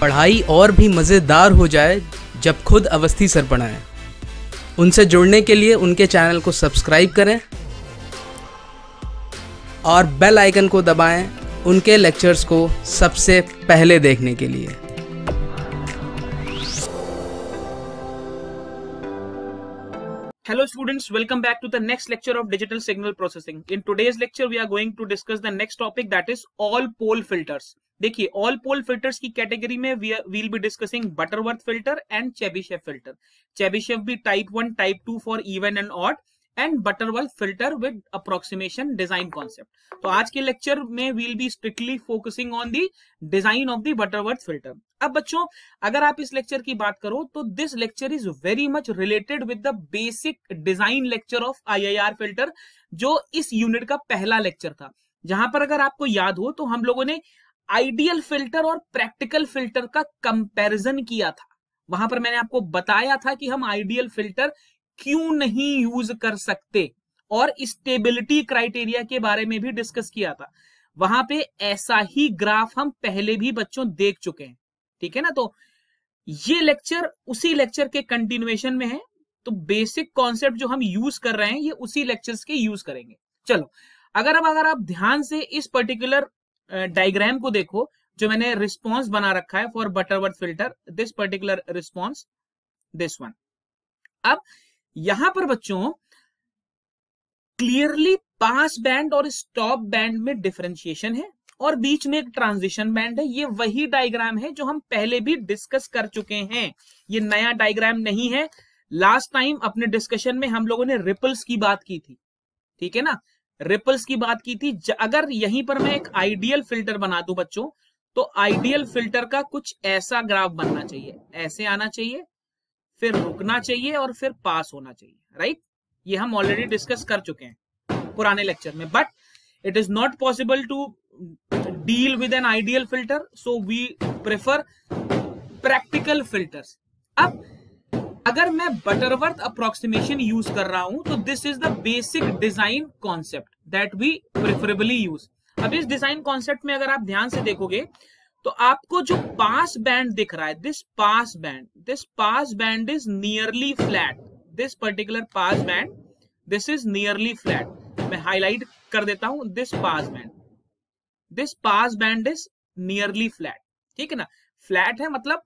पढ़ाई और भी मज़ेदार हो जाए जब खुद अवस्थी सर बनाएं। उनसे जुड़ने के लिए उनके चैनल को सब्सक्राइब करें और बेल आइकन को दबाएं उनके लेक्चर्स को सबसे पहले देखने के लिए। Hello students, welcome back to the next lecture of digital signal processing. In today's lecture we are going to discuss the next topic, that is all pole filters. देखिए ऑल पोल फिल्टर्स की category में we'll be discussing Butterworth filter and Chebyshev filter. Chebyshev भी type 1 type 2 for even and odd and Butterworth filter with approximation design concept. तो आज के lecture में we'll be strictly focusing on the design of the Butterworth filter. अब बच्चों अगर आप इस लेक्चर की बात करो तो this lecture is very much related with the basic design lecture of IIR filter जो इस यूनिट का पहला लेक्चर था, जहां पर अगर आपको याद हो तो हम लोगों ने आइडियल फिल्टर और प्रैक्टिकल फिल्टर का कंपैरिजन किया था. वहां पर मैंने आपको बताया था कि हम आइडियल फिल्टर क्यों नहीं यूज कर सकते और स्टेबिलिटी क्राइटेरिया के बारे में भी डिस्कस किया था. वहां पे ऐसा ही ग्राफ हम पहले भी बच्चों देख चुके हैं, ठीक है ना. तो ये लेक्चर उसी लेक्चर के कंटिन्यूएशन में है, तो बेसिक कॉन्सेप्ट जो हम यूज कर रहे हैं ये उसी लेक्चर्स के यूज करेंगे. चलो अगर आप ध्यान से इस पर्टिकुलर डायग्राम को देखो जो मैंने रिस्पॉन्स बना रखा है for Butterworth filter, this particular response, this one. अब यहां पर बच्चों क्लियरली पास बैंड और स्टॉप बैंड में डिफरेंशिएशन है और बीच में एक ट्रांजिशन बैंड है. ये वही डायग्राम है जो हम पहले भी डिस्कस कर चुके हैं, ये नया डायग्राम नहीं है. लास्ट टाइम अपने डिस्कशन में हम लोगों ने रिपल्स की बात की थी, ठीक है ना, रिपल्स की बात की थी. अगर यहीं पर मैं एक आइडियल फिल्टर बना दूं बच्चों तो आइडियल फिल्टर का कुछ ऐसा ग्राफ बनना चाहिए, ऐसे आना चाहिए, फिर रुकना चाहिए और फिर पास होना चाहिए, राइट. ये हम ऑलरेडी डिस्कस कर चुके हैं पुराने लेक्चर में. But it is not possible to deal with an ideal filter, so we prefer practical filters. अब अगर मैं बटरवर्थ अप्रोक्सीमेशन यूज कर रहा हूं तो this is the basic design concept that we preferably use. अब इस डिजाइन कॉन्सेप्ट में अगर आप ध्यान से देखोगे तो आपको जो पास बैंड दिख रहा है, this pass band is nearly flat. This particular pass band this is nearly flat. मैं हाईलाइट कर देता हूं, this pass band is nearly flat, ठीक है ना. फ्लैट है मतलब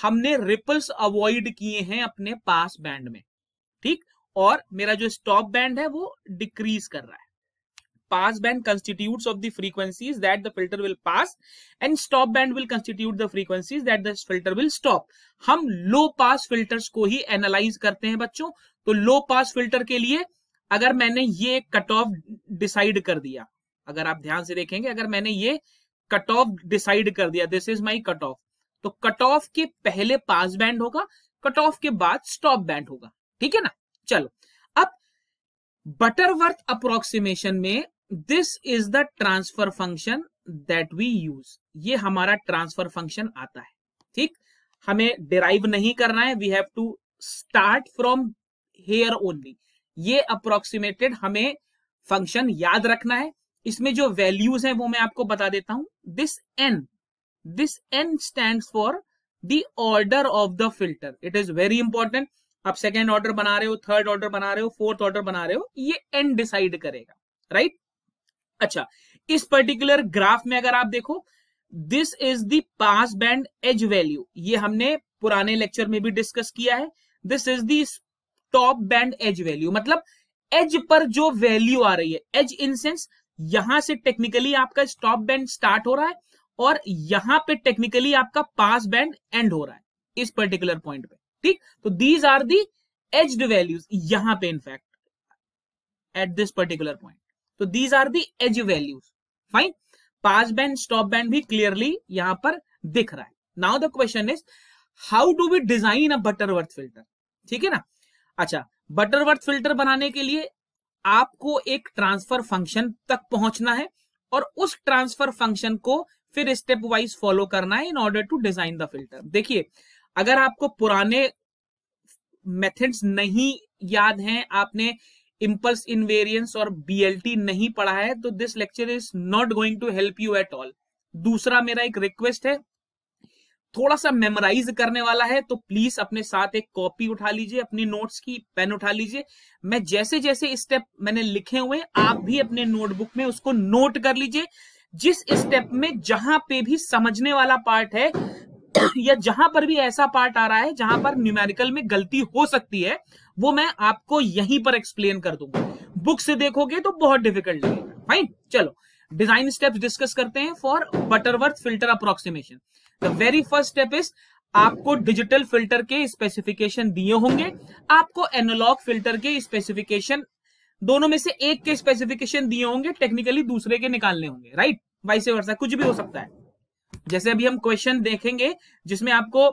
हमने रिपल्स अवॉइड किए हैं अपने पास बैंड में, ठीक. और मेरा जो स्टॉप बैंड है वो डिक्रीज कर रहा है. Pass band constitutes of the frequencies that the filter will pass and stop band will constitute the frequencies that the filter will stop. हम लो पास फिल्टर्स को ही एनालाइज करते हैं बच्चों. तो लो पास फिल्टर के लिए अगर मैंने ये कट ऑफ डिसाइड कर दिया, अगर आप ध्यान से देखेंगे अगर मैंने ये कट ऑफ डिसाइड कर दिया, this is my cut off, तो कट ऑफ के पहले पास बैंड होगा, कट ऑफ के बाद स्टॉप बैंड होगा, ठीक है ना. चलो अब बटरवर्थ अप्रोक्सीमेशन में this is the transfer function that we use. ये हमारा ट्रांसफर फंक्शन आता है, ठीक. हमें डिराइव नहीं करना है, we have to start from here only. ये अप्रोक्सीमेटेड हमें फंक्शन याद रखना है. इसमें जो वैल्यूज हैं वो मैं आपको बता देता हूं. This n stands for the order of the filter. It is very important. आप सेकेंड ऑर्डर बना रहे हो, थर्ड ऑर्डर बना रहे हो, फोर्थ ऑर्डर बना रहे हो, ये n डिसाइड करेगा, राइट. अच्छा इस पर्टिकुलर ग्राफ में अगर आप देखो this is the pass band edge value. ये हमने पुराने लेक्चर में भी डिस्कस किया है. This is the top band edge value, मतलब एज पर जो वैल्यू आ रही है. एज इन सेंस यहां से टेक्निकली आपका स्टॉप बैंड स्टार्ट हो रहा है और यहां पे टेक्निकली आपका पास बैंड एंड हो रहा है इस पर्टिकुलर पॉइंट पे, ठीक. तो these are the edged values यहां पे, in fact at this particular point. तो these are the edge values, fine. Pass band stop band भी क्लियरली यहां पर दिख रहा है. Now the question is how do we design a Butterworth filter, ठीक है ना. अच्छा बटरवर्थ फिल्टर बनाने के लिए आपको एक ट्रांसफर फंक्शन तक पहुंचना है और उस ट्रांसफर फंक्शन को फिर स्टेप वाइज फॉलो करना है in order to design the filter. देखिए अगर आपको पुराने मेथड्स नहीं याद हैं, आपने इंपल्स इनवेरिएंस और BLT नहीं पढ़ा है तो this lecture is not going to help you at all. दूसरा मेरा एक रिक्वेस्ट है, थोड़ा सा मेमोराइज करने वाला है, तो प्लीज अपने साथ एक कॉपी उठा लीजिए, अपनी नोट्स की पेन उठा लीजिए। मैं जैसे जैसे स्टेप मैंने लिखे हुए, आप भी अपने नोटबुक में उसको नोट कर लीजिए। जिस स्टेप में जहां पे भी समझने वाला पार्ट है या जहां पर भी ऐसा पार्ट आ रहा है जहां पर न्यूमेरिकल में गलती हो सकती है, वो मैं आपको यहीं पर एक्सप्लेन कर दूंगा। बुक से देखोगे तो बहुत डिफिकल्ट लगेगा। फाइन, चलो डिजाइन स्टेप्स डिस्कस करते हैं for Butterworth filter approximation. The very first step is, आपको डिजिटल फिल्टर के स्पेसिफिकेशन दिए होंगे, आपको एनालॉग फिल्टर के स्पेसिफिकेशन, दोनों में से एक के स्पेसिफिकेशन दिए होंगे, टेक्निकली दूसरे के निकालने होंगे, राइट। वाइस वर्सा कुछ भी हो सकता है। जैसे अभी हम क्वेश्चन देखेंगे जिसमें आपको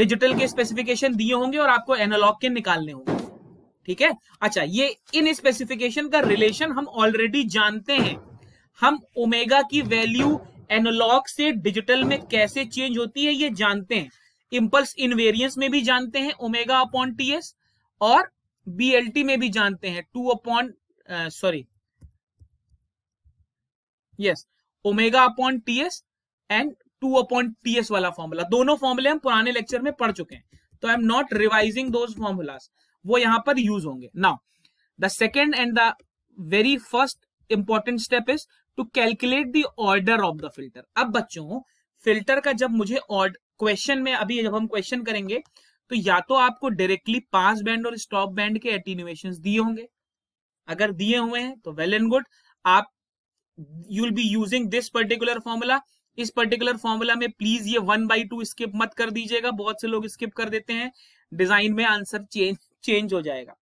डिजिटल के स्पेसिफिकेशन दिए होंगे और आपको एनालॉग के निकालने होंगे, ठीक है। अच्छा, ये इन स्पेसिफिकेशन का रिलेशन हम ऑलरेडी जानते हैं। हम ओमेगा की वैल्यू एनालॉग से डिजिटल में कैसे चेंज होती है ये जानते हैं, इंपल्स इनवेरियंस में भी जानते हैं ओमेगा अपॉन टी एस, और BLT में भी जानते हैं omega upon T S and 2/Ts वाला फॉर्मूला। दोनों फॉर्मूले हम पुराने लेक्चर में पढ़ चुके हैं, तो I am not revising those formulas, वो यहां पर यूज होंगे। Now the second and the very first important step is to calculate the order of the filter. अब बच्चों, फिल्टर का जब मुझे क्वेश्चन में, अभी जब हम क्वेश्चन करेंगे तो या तो आपको डायरेक्टली पास बैंड और स्टॉप बैंड के एटीन्यूएशंस दिए होंगे, अगर दिए हुए हैं तो वेल एंड गुड, आप you will be using this particular formula. इस पर्टिकुलर फॉर्मूला में प्लीज ये 1/2 स्किप मत कर दीजिएगा, बहुत से लोग स्किप कर देते हैं, डिजाइन में आंसर चेंज हो जाएगा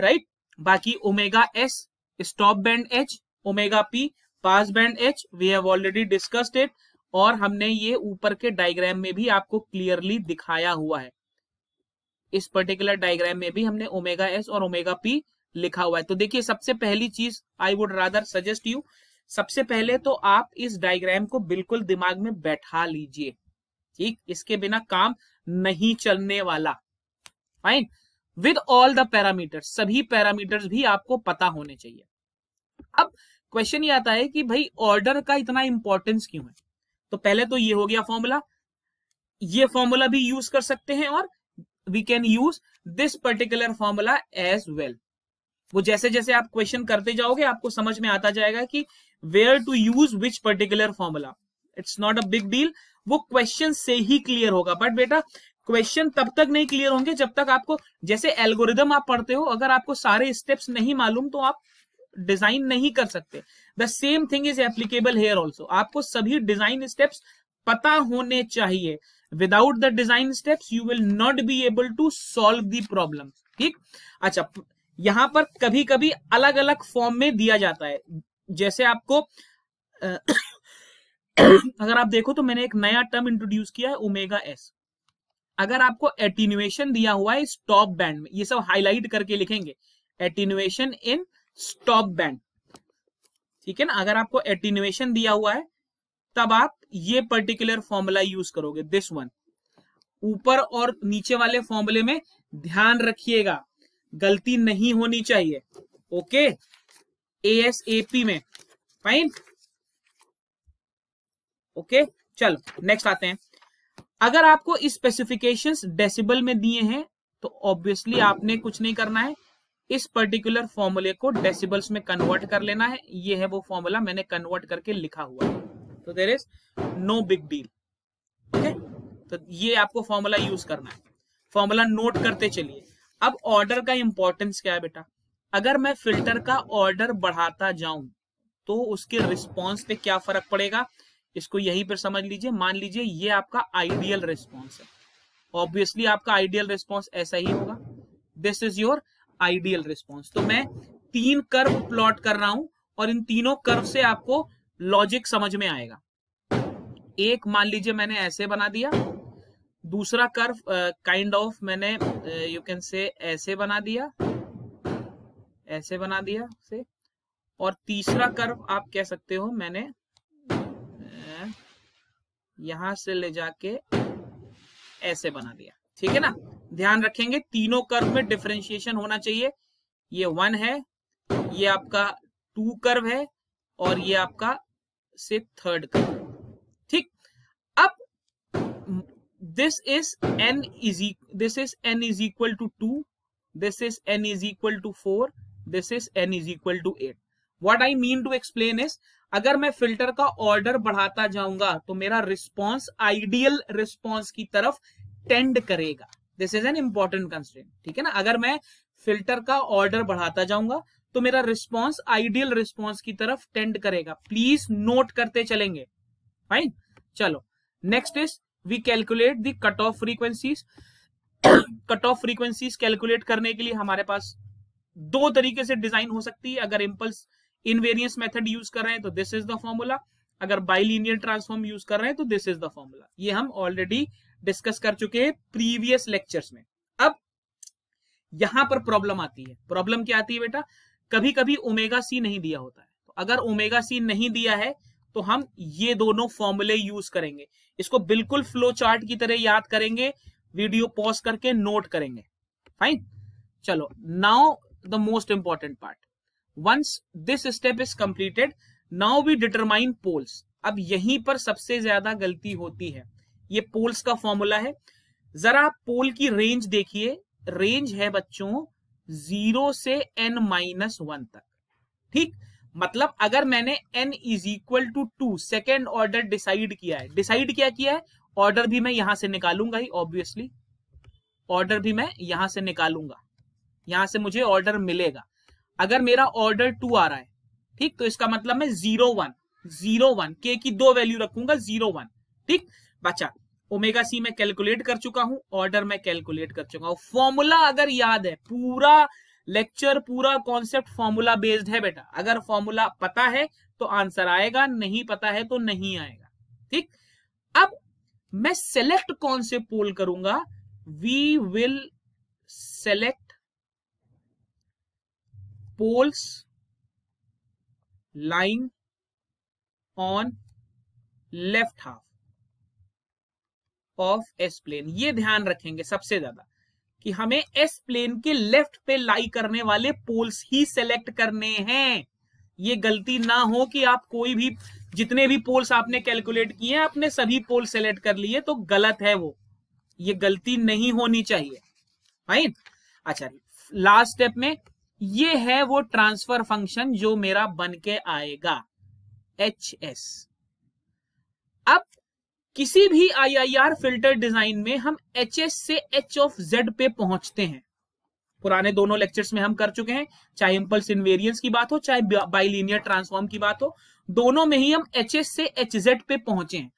राइट। बाकी omega S stop band H, omega P pass band H, we have already discussed it, और हमने ये ऊपर के डायग्राम में भी आपको क्लियरली दिखाया हुआ है। इस पर्टिकुलर डायग्राम में भी हमने ओमेगा एस और ओमेगा पी लिखा हुआ है। तो देखिए, सबसे पहली चीज I would rather suggest you, सबसे पहले तो आप इस डायग्राम को बिल्कुल दिमाग में बैठा लीजिए, ठीक, इसके बिना काम नहीं चलने वाला। Fine, with all the parameters, सभी पैरामीटर्स भी आपको पता होने चाहिए। अब क्वेश्चन ये आता है कि भाई ऑर्डर का इतना इंपॉर्टेंस क्यों है? तो पहले तो ये हो गया फॉर्मूला, ये फॉर्मूला भी यूज कर सकते हैं और we can use this particular formula as well. वो जैसे जैसे आप क्वेश्चन करते जाओगे आपको समझ में आता जाएगा कि where to use which particular formula, it's not a big deal, वो क्वेश्चन से ही क्लियर होगा। बट बेटा, क्वेश्चन तब तक नहीं क्लियर होंगे जब तक आपको, जैसे एल्गोरिदम आप पढ़ते हो, अगर आपको सारे स्टेप्स नहीं मालूम तो आप डिजाइन नहीं कर सकते। The same thing is applicable here also, आपको सभी डिजाइन स्टेप्स पता होने चाहिए। Without the design steps you will not be able to solve the problem, ठीक। अच्छा, यहां पर कभी कभी अलग अलग फॉर्म में दिया जाता है, जैसे आपको अगर आप देखो तो मैंने एक नया टर्म इंट्रोड्यूस किया है ओमेगा एस। अगर आपको एटीन्यूएशन दिया हुआ है स्टॉप बैंड में, ये सब हाईलाइट करके लिखेंगे, एटीन्यूएशन इन स्टॉप बैंड, ठीक है ना। अगर आपको एटीन्यूएशन दिया हुआ है तब आप ये पर्टिकुलर फॉर्मूला यूज करोगे, दिस वन। ऊपर और नीचे वाले फॉर्मूले में ध्यान रखिएगा, गलती नहीं होनी चाहिए, ओके, ASAP में। फाइन, ओके, चलो नेक्स्ट आते हैं। अगर आपको स्पेसिफिकेशंस डेसिबल में दिए हैं तो ऑब्वियसली आपने कुछ नहीं करना है, इस पर्टिकुलर फॉर्मूले को डेसिबल्स में कन्वर्ट कर लेना है। ये है वो फॉर्मूला, मैंने कन्वर्ट करके लिखा हुआ है, तो there is no big deal, okay. तो ये आपको फॉर्मूला यूज करना है, फॉर्मूला नोट करते चलिए। अब ऑर्डर का इंपॉर्टेंस क्या है बेटा? अगर मैं फिल्टर का ऑर्डर बढ़ाता जाऊं तो उसके रिस्पॉन्स पे क्या फर्क पड़ेगा, इसको यहीं पर समझ लीजिए। मान लीजिए ये आपका आइडियल रिस्पॉन्स है, ऑब्वियसली आपका आइडियल रिस्पॉन्स ऐसा ही होगा, this is your ideal response. तो मैं 3 कर्व प्लॉट कर रहा हूं और इन तीनों कर्व से आपको लॉजिक समझ में आएगा। एक मान लीजिए मैंने ऐसे बना दिया, दूसरा कर्व काइंड ऑफ मैंने यू कैन से ऐसे बना दिया, ऐसे बना दिया से, और तीसरा कर्व आप कह सकते हो मैंने यहां से ले जाके ऐसे बना दिया, ठीक है ना। ध्यान रखेंगे तीनों कर्व में डिफरेंशिएशन होना चाहिए। ये 1 है, ये आपका 2 कर्व है, और ये आपका से 3rd कर्व, ठीक। अब this is n is equal to 2, this is n is equal to 4, this is n is equal to 8. What I mean to explain is, अगर मैं फिल्टर का ऑर्डर बढ़ाता जाऊंगा तो मेरा रिस्पॉन्स आइडियल रिस्पॉन्स की तरफ टेंड करेगा. This is an important constraint, ठीक है ना. अगर मैं फिल्टर का ऑर्डर बढ़ाता जाऊंगा तो मेरा रिस्पॉन्स आइडियल रिस्पॉन्स की तरफ टेंड करेगा. प्लीज नोट करते चलेंगे, फाइन. चलो, next is we calculate the cut off frequencies. Cut off frequencies calculate करने के लिए हमारे पास दो तरीके से डिजाइन हो सकती है. अगर इंपल्स इनवेरियंस मेथड यूज कर रहे हैं तो दिस इज द फॉर्मूला, अगर बाइलिनियर ट्रांसफॉर्म यूज कर रहे हैं तो दिस इज द फॉर्मूला. ये हम ऑलरेडी डिस्कस कर चुके हैं प्रीवियस लेक्चर्स में. अब यहां पर प्रॉब्लम आती है. प्रॉब्लम क्या आती है बेटा, कभी कभी ओमेगा सी नहीं दिया होता है. तो अगर ओमेगा सी नहीं दिया है तो हम ये दोनों फॉर्मूले यूज करेंगे. इसको बिल्कुल फ्लो चार्ट की तरह याद करेंगे, वीडियो पॉज करके नोट करेंगे, फाइन. चलो, now the most important part. Once this step is completed, now we determine poles. अब यहीं पर सबसे ज्यादा गलती होती है. ये पोल्स का फॉर्मूला है. जरा पोल की रेंज देखिए. रेंज है बच्चों 0 से n-1 तक, ठीक. मतलब अगर मैंने n is equal to 2 second order decide किया है. डिसाइड क्या किया है, ऑर्डर भी मैं यहां से निकालूंगा ही, ऑब्वियसली ऑर्डर भी मैं यहां से निकालूंगा. यहां से मुझे ऑर्डर मिलेगा. अगर मेरा ऑर्डर 2 आ रहा है, ठीक, तो इसका मतलब मैं 0 1 के की दो वैल्यू रखूंगा, 0 1, ठीक. बच्चा, ओमेगा सी मैं कैलकुलेट कर चुका हूं, ऑर्डर मैं कैलकुलेट कर चुका हूं. फॉर्मूला अगर याद है, पूरा लेक्चर पूरा कॉन्सेप्ट फॉर्मूला बेस्ड है बेटा. अगर फॉर्मूला पता है तो आंसर आएगा, नहीं पता है तो नहीं आएगा, ठीक. अब मैं सेलेक्ट कौन से पोल करूंगा, we will select poles lying on left half of S plane. ये ध्यान रखेंगे सबसे ज्यादा कि हमें S plane के लेफ्ट पे लाई करने वाले पोल्स ही सेलेक्ट करने हैं. ये गलती ना हो कि आप कोई भी, जितने भी पोल्स आपने कैलकुलेट किए हैं, आपने सभी पोल सेलेक्ट कर लिए तो गलत है वो. ये गलती नहीं होनी चाहिए, फाइन. अच्छा, लास्ट स्टेप में ये है वो ट्रांसफर फंक्शन जो मेरा बन के आएगा HS. अब किसी भी IIR फिल्टर डिजाइन में हम HS से H of Z पे पहुंचते हैं. पुराने दोनों लेक्चर्स में हम कर चुके हैं, चाहे इंपल्स इनवेरियंस की बात हो, चाहे बाइलिनियर ट्रांसफॉर्म की बात हो, दोनों में ही हम HS से HZ पे पहुंचे हैं.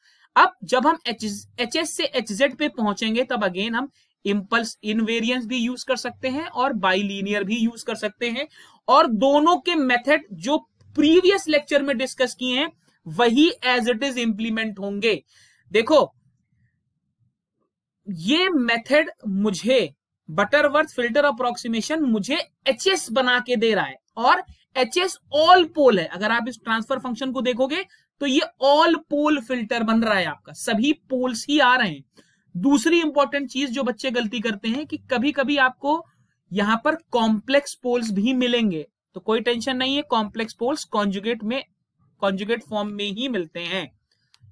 अब जब हम HS से HZ पे पहुंचेंगे तब अगेन हम इंपल्स इनवेरियंस भी यूज कर सकते हैं और बाइलिनियर भी यूज कर सकते हैं, और दोनों के मेथड जो प्रीवियस लेक्चर में डिस्कस किए हैं वही एज इट इज इंप्लीमेंट होंगे. देखो, ये मेथड मुझे बटरवर्थ फिल्टर अप्रोक्सीमेशन मुझे HS बना के दे रहा है, और HS ऑल पोल है. अगर आप इस ट्रांसफर फंक्शन को देखोगे तो ये ऑल पोल फिल्टर बन रहा है आपका, सभी पोल्स ही आ रहे हैं. दूसरी इंपॉर्टेंट चीज जो बच्चे गलती करते हैं कि कभी कभी आपको यहां पर कॉम्प्लेक्स पोल्स भी मिलेंगे, तो कोई टेंशन नहीं है. कॉम्प्लेक्स पोल्स कॉन्जुगेट में, कॉन्जुगेट फॉर्म में ही मिलते हैं,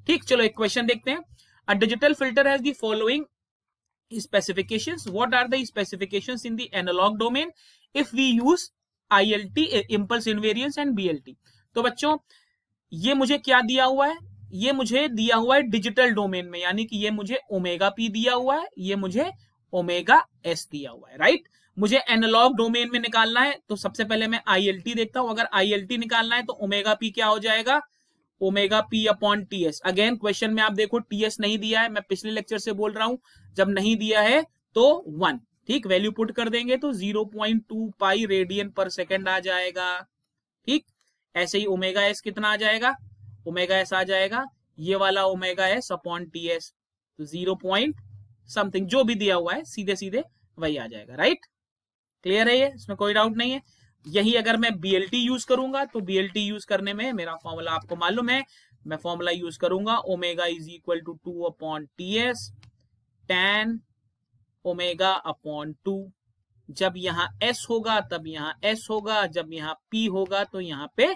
ठीक. चलो, एक क्वेश्चन देखते हैं. A digital filter has the following specifications. What are the specifications in the analog domain if we use ILT, impulse invariance and BLT. तो बच्चों, ये मुझे क्या दिया हुआ है, ये मुझे दिया हुआ है डिजिटल डोमेन में, यानी कि ये मुझे ओमेगा P दिया हुआ है, ये मुझे ओमेगा S दिया हुआ है, राइट. मुझे एनालॉग डोमेन में निकालना है तो सबसे पहले मैं ILT देखता हूं. अगर ILT निकालना है तो ओमेगा P क्या हो जाएगा, ओमेगा P/TS. अगेन क्वेश्चन में आप देखो TS नहीं दिया है, मैं पिछले लेक्चर से बोल रहा हूं, जब नहीं दिया है तो 1, ठीक, वैल्यू पुट कर देंगे तो 0.2 पाई रेडियन पर सेकेंड आ जाएगा, ठीक. ऐसे ही ओमेगा S कितना आ जाएगा, ओमेगा S आ जाएगा, ये वाला ओमेगा S/TS, तो 0 पॉइंट समथिंग जो भी दिया हुआ है सीधे सीधे वही आ जाएगा, राइट. क्लियर है ये, इसमें कोई डाउट नहीं है. यही अगर मैं BLT यूज करूंगा तो BLT यूज करने में मेरा फॉर्मूला आपको मालूम है. मैं फॉर्मूला यूज करूंगा omega is equal to 2/TS tan omega. जब यहां S होगा तब यहां S होगा, जब यहां P होगा तो यहां पे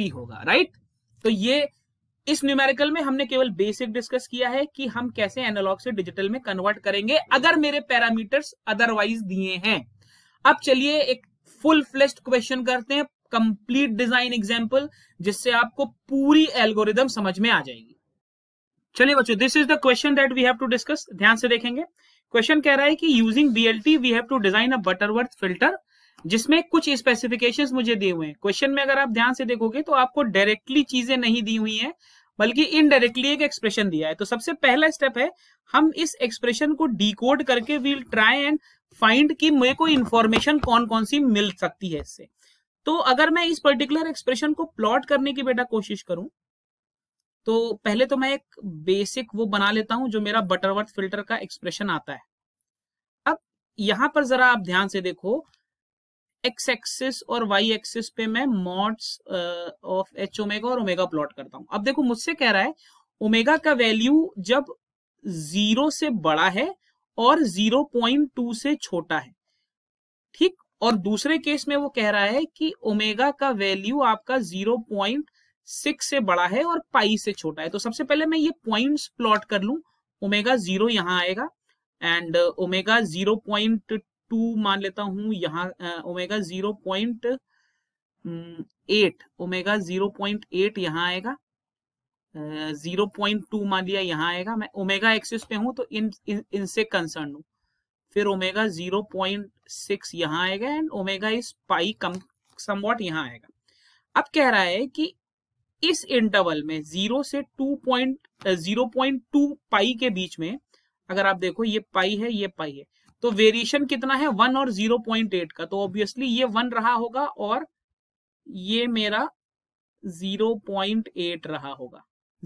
P होगा, राइट. तो ये इस न्यूमेरिकल में हमने केवल बेसिक डिस्कस किया है कि हम कैसे एनालॉग से डिजिटल में कन्वर्ट करेंगे अगर मेरे पैरामीटर्स अदरवाइज दिए हैं। अब चलिए एक फुल फ्लेश्ड क्वेश्चन करते हैं, कंप्लीट डिजाइन एग्जांपल, जिससे आपको पूरी एल्गोरिदम समझ में आ जाएगी। चलिए बच्चों, this is the question that we have to discuss. ध्यान से देखेंगे, क्वेश्चन कह रहा है कि using BLT we have to design a Butterworth filter, जिसमें कुछ स्पेसिफिकेशंस मुझे दिए हुए हैं। क्वेश्चन में अगर आप ध्यान से देखोगे तो आपको डायरेक्टली चीजें नहीं दी हुई हैं, बल्कि इनडायरेक्टली एक एक्सप्रेशन दिया है। तो सबसे पहला स्टेप है, हम इस एक्सप्रेशन को डिकोड करके वील ट्राई एंड फाइंड कि मेरे को इंफॉर्मेशन कौन कौन सी मिल सकती है इससे। तो अगर मैं इस पर्टिकुलर एक्सप्रेशन को प्लॉट करने की बेटा कोशिश करूं, तो पहले तो मैं एक बेसिक वो बना लेता हूं जो मेरा बटरवर्थ फिल्टर का एक्सप्रेशन आता है। अब यहां पर जरा आप ध्यान से देखो, एक्स एक्सिस और वाई एक्सिस पे मैं मॉड्स ऑफ एच ओमेगा और ओमेगा प्लॉट करता हूं। अब देखो मुझसे कह रहा है ओमेगा का वैल्यू जब 0 से बड़ा है और 0.2 से छोटा है, ठीक। और दूसरे केस में वो कह रहा है कि ओमेगा का वैल्यू आपका 0.6 से बड़ा है और पाई से छोटा है। तो सबसे पहले मैं ये पॉइंट्स प्लॉट कर लूं। ओमेगा 0 यहां आएगा एंड ओमेगा 0.2 मान लेता हूं यहाँ, ओमेगा 0.8, ओमेगा 0.8 यहाँ आएगा, 0.2 मान लिया यहाँ आएगा। मैं ओमेगा एक्सिस पे हूं तो इनसे कंसर्न हूं। फिर ओमेगा 0.6 यहाँ आएगा एंड ओमेगा इस पाई कम समवॉट यहाँ आएगा। अब कह रहा है कि इस इंटरवल में 0 से 0.2 पाई के बीच में, अगर आप देखो ये पाई है, ये पाई है, तो वेरिएशन कितना है 1 और 0.8 का। तो ऑब्वियसली ये 1 रहा होगा और ये मेरा 0.8 रहा होगा,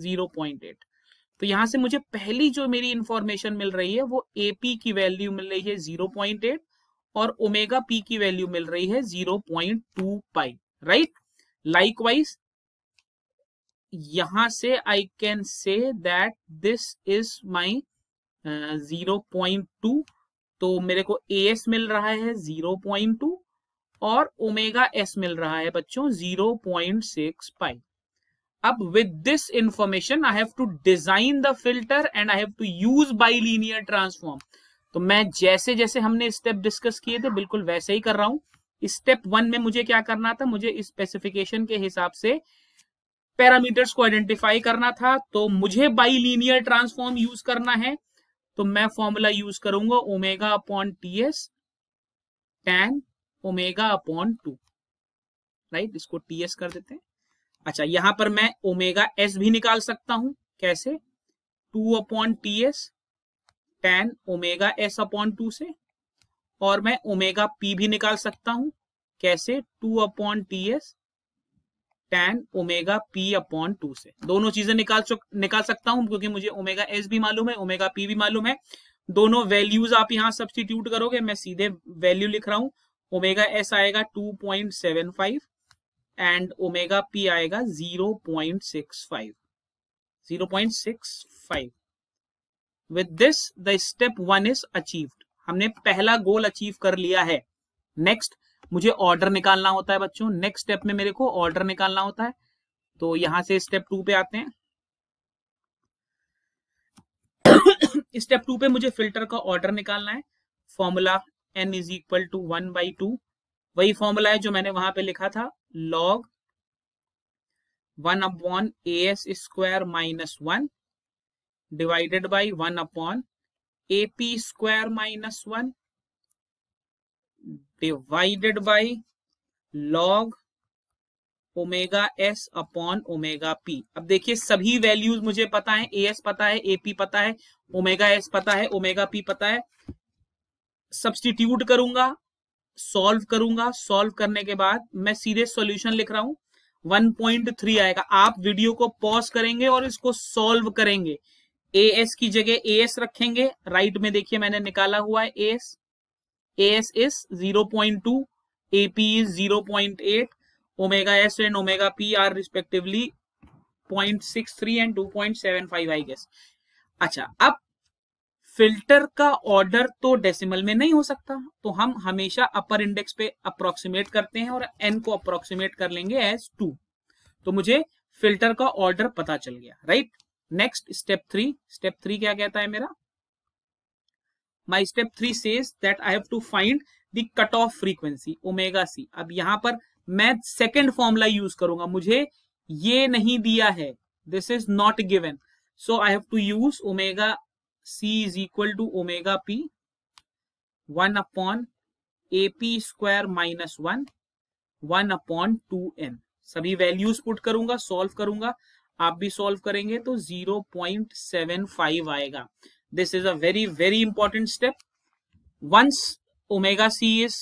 0.8। तो यहां से मुझे पहली जो मेरी इंफॉर्मेशन मिल रही है वो एपी की वैल्यू मिल रही है 0.8 और ओमेगा पी की वैल्यू मिल रही है 0.2 पाई, राइट। लाइकवाइज यहां से I can say that this is my 0.2, तो मेरे को एएस मिल रहा है 0.2 और ओमेगा एस मिल रहा है बच्चों 0.6 पाई। अब with this information I have to design the filter and I have to use bilinear transform. तो मैं जैसे जैसे हमने स्टेप डिस्कस किए थे बिल्कुल वैसे ही कर रहा हूं। स्टेप 1 में मुझे क्या करना था, मुझे स्पेसिफिकेशन के हिसाब से पैरामीटर्स को आइडेंटिफाई करना था, तो मुझे बाइलिनियर ट्रांसफॉर्म यूज करना है। तो मैं फॉर्मूला यूज करूंगा omega upon T S tan omega upon 2, right. इसको टी एस कर देते हैं। अच्छा, यहां पर मैं ओमेगा एस भी निकाल सकता हूं, कैसे, 2 upon T S tan omega S upon 2 से। और मैं ओमेगा पी भी निकाल सकता हूं, कैसे, 2 upon T S tan omega P upon 2 से। दोनों चीजें निकाल सकता हूं क्योंकि मुझे ओमेगा एस भी मालूम है, ओमेगा पी भी मालूम है। दोनों वैल्यूज आप यहां सब्स्टिट्यूट करोगे, मैं सीधे वैल्यू लिख रहा हूं। ओमेगा एस आएगा 2.75 एंड ओमेगा पी आएगा 0.65। With this the step 1 is achieved. हमने पहला गोल अचीव कर लिया है। नेक्स्ट मुझे ऑर्डर निकालना होता है बच्चों, नेक्स्ट स्टेप में मेरे को ऑर्डर निकालना होता है। तो यहां से स्टेप 2 पे आते हैं। स्टेप 2 पे मुझे फिल्टर का ऑर्डर निकालना है। फॉर्मूला n = 1/2, वही फॉर्मूला है जो मैंने वहां पे लिखा था, log 1/as² - 1 divided by 1/ap² - 1 divided by log omega S upon omega p. अब देखिए सभी वैल्यूज मुझे पता है, एएस पता है, एपी पता है, ओमेगा एस पता है, ओमेगा पी पता है। सब्स्टिट्यूट करूंगा, सॉल्व करूंगा। सॉल्व करने के बाद मैं सीधे सॉल्यूशन लिख रहा हूं, 1.3 आएगा। आप वीडियो को पॉज करेंगे और इसको सॉल्व करेंगे। एएस की जगह एएस रखेंगे, राइट में देखिए मैंने निकाला हुआ है A s. A s is 0.2, A p is 0.8, omega s and omega p are respectively 0.63 and 2.75 I guess. अच्छा, अब फिल्टर का ऑर्डर तो डेसिमल में नहीं हो सकता, तो हम हमेशा अपर इंडेक्स पे अप्रोक्सीमेट करते हैं और एन को अप्रोक्सीमेट कर लेंगे एज 2। तो मुझे फिल्टर का ऑर्डर पता चल गया, राइट। नेक्स्ट स्टेप थ्री क्या कहता है मेरा, my step three says that I have to find the cut off frequency omega c. अब यहां पर मैं सेकेंड फॉर्मूला यूज करूंगा, मुझे ये नहीं दिया है, this is not given, so I have to use omega c is equal to omega p 1 upon A p square minus 1 upon 2n। सभी वैल्यूज पुट करूंगा, सॉल्व करूंगा, आप भी सॉल्व करेंगे तो 0.75 आएगा। This is a very very important step. Once omega c is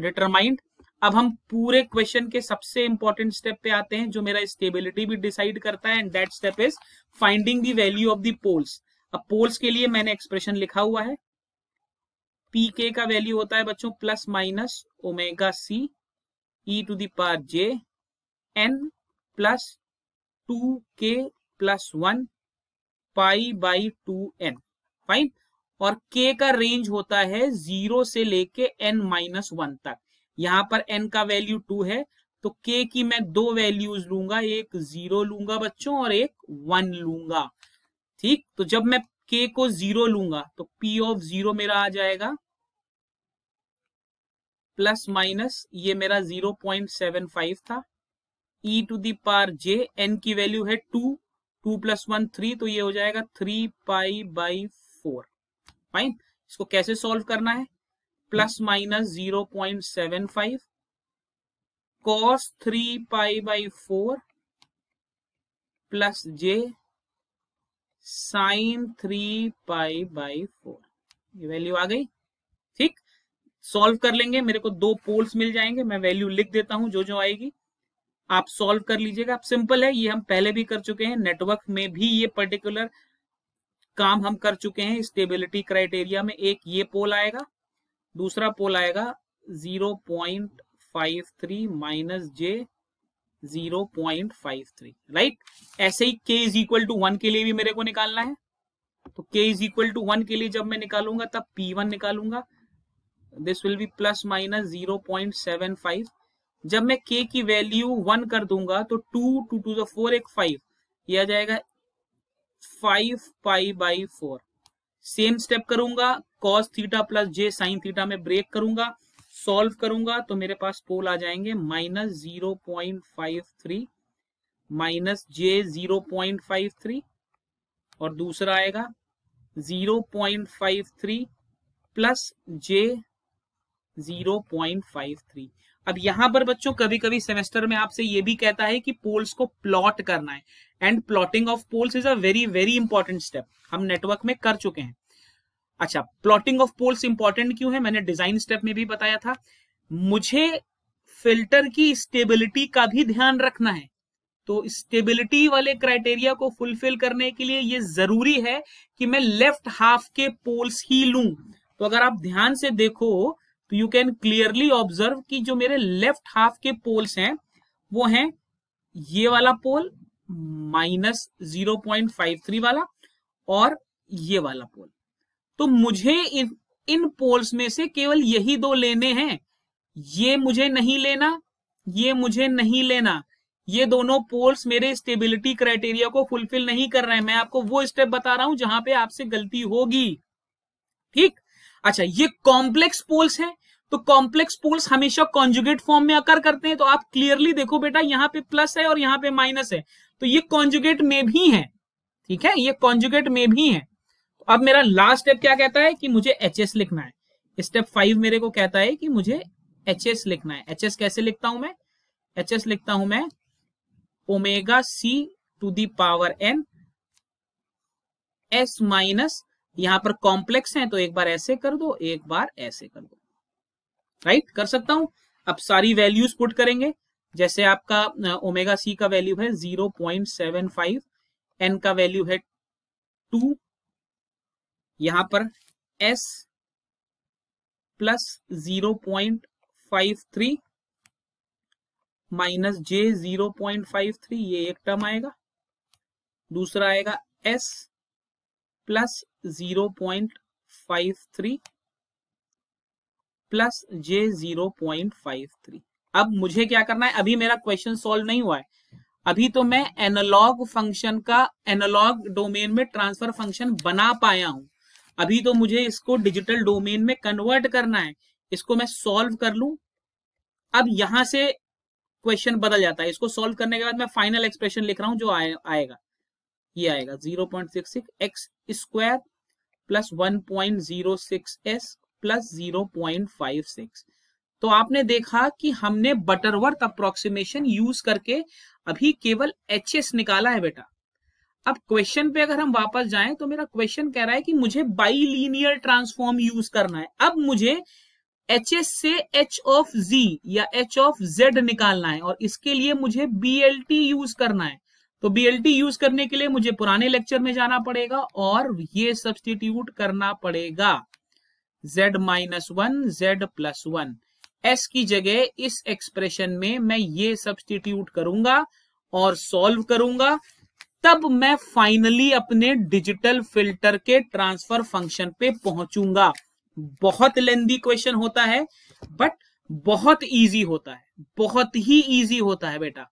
determined, अब हम पूरे क्वेश्चन के सबसे इंपॉर्टेंट स्टेप पे आते हैं जो मेरा स्टेबिलिटी भी डिसाइड करता है, and that step is finding the value of the poles. अब पोल्स के लिए मैंने एक्सप्रेशन लिखा हुआ है, पी के का वैल्यू होता है बच्चों plus minus omega c e to the power j n plus 2k plus 1 pi by 2n, fine. और k का रेंज होता है 0 से लेके n माइनस 1 तक। यहां पर n का वैल्यू 2 है तो k की मैं दो वैल्यूज लूंगा, एक 0 लूंगा बच्चों और एक 1 लूंगा, ठीक। तो जब मैं k को 0 लूंगा तो p ऑफ 0 मेरा आ जाएगा प्लस माइनस, ये मेरा 0.75 था, e to the power j, n की वैल्यू है 2 प्लस 1 3, तो ये हो जाएगा 3 पाई बाई 4, फाइन। इसको कैसे सॉल्व करना है, plus minus 0.75 cos 3 pi by 4 plus j sine 3 pi by 4, ये वैल्यू आ गई, ठीक। सॉल्व कर लेंगे, मेरे को दो पोल्स मिल जाएंगे, मैं वैल्यू लिख देता हूं जो जो आएगी, आप सॉल्व कर लीजिएगा। आप सिंपल है, ये हम पहले भी कर चुके हैं, नेटवर्क में भी ये पर्टिकुलर काम हम कर चुके हैं। स्टेबिलिटी क्राइटेरिया में एक ये पोल आएगा, दूसरा पोल आएगा 0.53 माइनस जे 0.53, राइट। ऐसे ही k इज इक्वल टू 1 के लिए भी मेरे को निकालना है, तो k इज इक्वल टू 1 के लिए जब मैं निकालूंगा तब p1 निकालूंगा, this will be plus minus 0.75। जब मैं k की वैल्यू 1 कर दूंगा तो 2 2 टू द 4 एक 5, ये आ जाएगा 5 पाई बाई 4। सेम स्टेप करूंगा, cos theta plus j sine theta में ब्रेक करूंगा, सॉल्व करूंगा तो मेरे पास पोल आ जाएंगे माइनस 0.53 माइनस जे 0.53 और दूसरा आएगा 0.53 प्लस जे 0.53। अब यहां पर बच्चों कभी कभी सेमेस्टर में आपसे ये भी कहता है कि पोल्स को प्लॉट करना है, and plotting of poles is a very very important step, हम नेटवर्क में कर चुके हैं। अच्छा, प्लॉटिंग ऑफ पोल्स इंपॉर्टेंट क्यों है, मैंने डिजाइन स्टेप में भी बताया था। मुझे फिल्टर की स्टेबिलिटी का भी ध्यान रखना है, तो स्टेबिलिटी वाले क्राइटेरिया को फुलफिल करने के लिए ये जरूरी है कि मैं लेफ्ट हाफ के पोल्स ही लूं। तो अगर आप ध्यान से देखो तो यू कैन क्लियरली ऑब्जर्व कि जो मेरे लेफ्ट हाफ के पोल्स हैं वो हैं ये वाला पोल माइनस 0.53 वाला और ये वाला पोल। तो मुझे इन पोल्स में से केवल यही दो लेने हैं, ये मुझे नहीं लेना, ये मुझे नहीं लेना। ये दोनों पोल्स मेरे स्टेबिलिटी क्राइटेरिया को फुलफिल नहीं कर रहे हैं। मैं आपको वो स्टेप बता रहा हूं जहां पे आपसे गलती होगी, ठीक। अच्छा, ये कॉम्प्लेक्स पोल्स हैं, तो कॉम्प्लेक्स पोल्स हमेशा कॉन्जुगेट फॉर्म में आकर करते हैं। तो आप क्लियरली देखो बेटा, यहाँ पे प्लस है और यहाँ पे माइनस है, तो ये कॉन्जुगेट में भी है, ठीक है, ये कॉन्जुगेट में भी है। अब मेरा लास्ट स्टेप क्या कहता है कि मुझे एचएस लिखना है। स्टेप 5 मेरे को कहता है कि मुझे एचएस लिखना है। एचएस कैसे लिखता हूं मैं, एचएस लिखता हूं मैं omega c to the power n s minus, यहां पर कॉम्प्लेक्स है तो एक बार ऐसे कर दो, एक बार ऐसे कर दो, राइट, कर सकता हूं। अब सारी वैल्यूज पुट करेंगे, जैसे आपका ओमेगा सी का वैल्यू है 0.75, एन का वैल्यू है 2, यहां पर s प्लस 0.53 माइनस j 0.53, ये एक टर्म आएगा, दूसरा आएगा s प्लस 0.53 प्लस j 0.53। अब मुझे क्या करना है, अभी मेरा क्वेश्चन सॉल्व नहीं हुआ है, अभी तो मैं एनालॉग फंक्शन का एनालॉग डोमेन में ट्रांसफर फंक्शन बना पाया हूं, अभी तो मुझे इसको डिजिटल डोमेन में कन्वर्ट करना है। इसको मैं सॉल्व कर लूं, अब यहां से क्वेश्चन बदल जाता है। इसको सॉल्व करने के बाद मैं फाइनल एक्सप्रेशन लिख रहा हूं जो आएगा, ये आएगा 0.66 x square plus 1.06 s plus 0.56। तो आपने देखा कि हमने बटरवर्थ अप्रोक्सीमेशन यूज करके अभी केवल एचएस निकाला है बेटा। अब क्वेश्चन पे अगर हम वापस जाएं तो मेरा क्वेश्चन कह रहा है कि मुझे बाइलिनियर ट्रांसफॉर्म यूज करना है। अब मुझे एचएस से एच ऑफ जी या एच ऑफ जेड निकालना है और इसके लिए मुझे बीएलटी यूज करना है। तो बीएलटी यूज करने के लिए मुझे पुराने लेक्चर में जाना पड़ेगा और ये सब्सटीट्यूट करना पड़ेगा z minus one z plus one. S की जगह इस एक्सप्रेशन में मैं ये सब्सटीट्यूट करूंगा और सॉल्व करूंगा, तब मैं फाइनली अपने डिजिटल फिल्टर के ट्रांसफर फंक्शन पे पहुंचूंगा। बहुत लेंदी क्वेश्चन होता है बट बहुत इजी होता है, बहुत ही इजी होता है बेटा।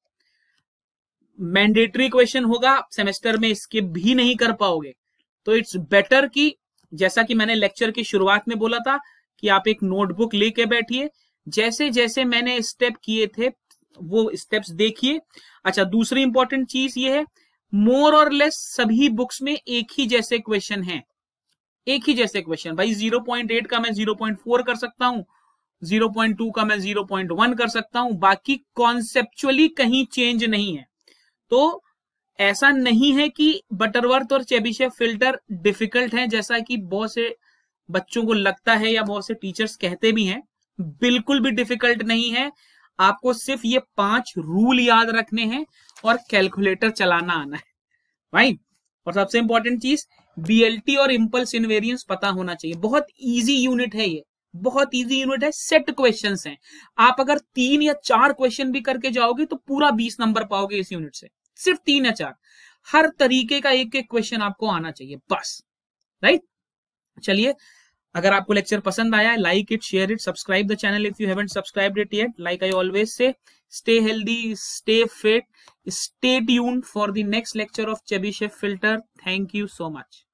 मैंडेटरी क्वेश्चन होगा, सेमेस्टर में इसके भी नहीं कर पाओगे। तो इट्स बेटर कि जैसा कि मैंने लेक्चर की शुरुआत में बोला था कि आप एक नोटबुक लेके बैठिए, जैसे जैसे मैंने स्टेप किए थे वो स्टेप्स देखिए। अच्छा, दूसरी इंपॉर्टेंट चीज ये है, मोर और लेस सभी बुक्स में एक ही जैसे क्वेश्चन हैं, एक ही जैसे क्वेश्चन। भाई 0.8 का मैं 0.4 कर सकता हूं, 0.2 का मैं 0.1 कर सकता हूं, बाकी कॉन्सेप्चुअली कहीं चेंज नहीं है। तो ऐसा नहीं है कि बटरवर्थ और चेबिशेव फिल्टर डिफिकल्ट हैं जैसा कि बहुत से बच्चों को लगता है या बहुत से टीचर्स कहते भी हैं। बिल्कुल भी डिफिकल्ट नहीं है, आपको सिर्फ ये 5 रूल याद रखने हैं और कैलकुलेटर चलाना आना है भाई। और सबसे इंपॉर्टेंट चीज, बीएलटी और इंपल्स इनवेरिएंस पता होना चाहिए। बहुत इजी यूनिट है ये, बहुत इजी यूनिट है। सेट क्वेश्चंस हैं, आप अगर 3 या 4 क्वेश्चन भी करके जाओगे तो पूरा 20 नंबर पाओगे इस यूनिट से। सिर्फ 3 या 4, हर तरीके का एक एक क्वेश्चन आपको आना चाहिए बस, राइट। चलिए, अगर आपको लेक्चर पसंद आया, like it, share it, subscribe the channel if you haven't subscribed it yet. Like I always say, stay healthy, stay fit, stay tuned for the next lecture of Chebyshev filter. Thank you so much.